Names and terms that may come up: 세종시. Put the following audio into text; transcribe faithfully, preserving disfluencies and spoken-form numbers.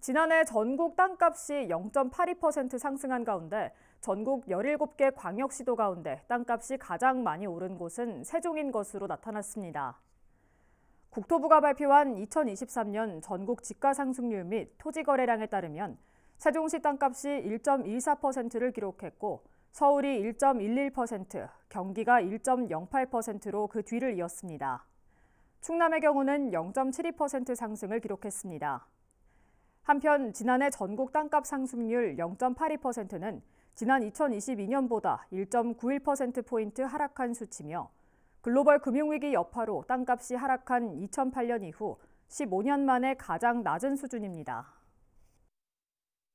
지난해 전국 땅값이 영 점 팔이 퍼센트 상승한 가운데 전국 열일곱 개 광역시도 가운데 땅값이 가장 많이 오른 곳은 세종인 것으로 나타났습니다. 국토부가 발표한 이천이십삼 년 전국 집가 상승률 및 토지 거래량에 따르면 세종시 땅값이 일 점 일사 퍼센트를 기록했고 서울이 일 점 일일 퍼센트, 경기가 일 점 영팔 퍼센트로 그 뒤를 이었습니다. 충남의 경우는 영 점 칠이 퍼센트 상승을 기록했습니다. 한편 지난해 전국 땅값 상승률 영 점 팔이 퍼센트는 지난 이천이십이 년보다 일 점 구일 퍼센트 포인트 하락한 수치며 글로벌 금융위기 여파로 땅값이 하락한 이천팔 년 이후 십오 년 만에 가장 낮은 수준입니다.